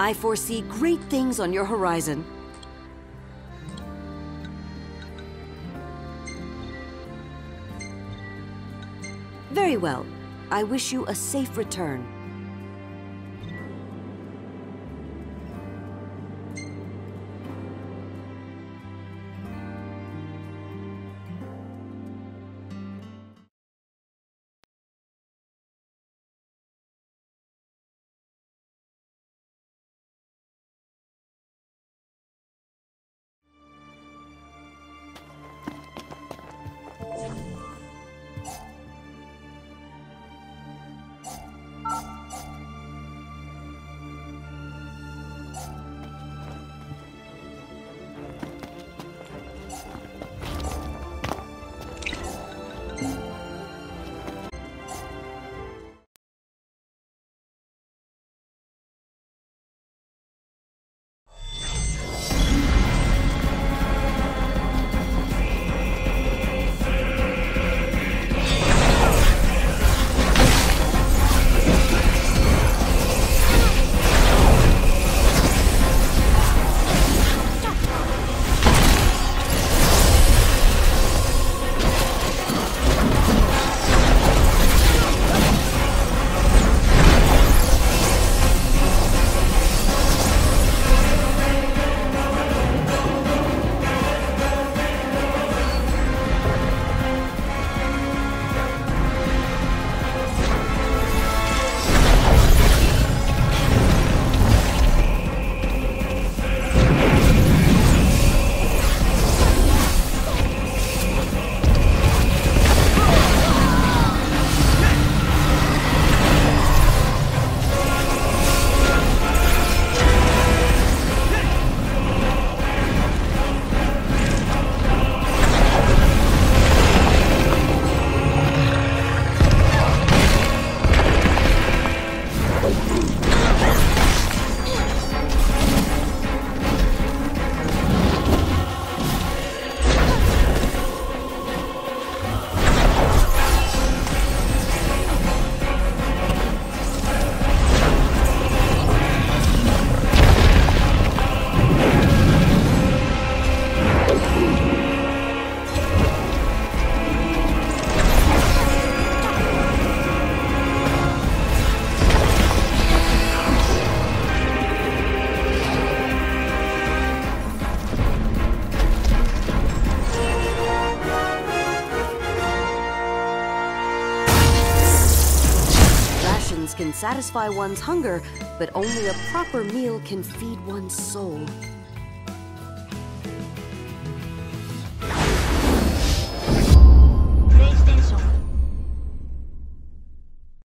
I foresee great things on your horizon. Very well. I wish you a safe return. Satisfy one's hunger, but only a proper meal can feed one's soul.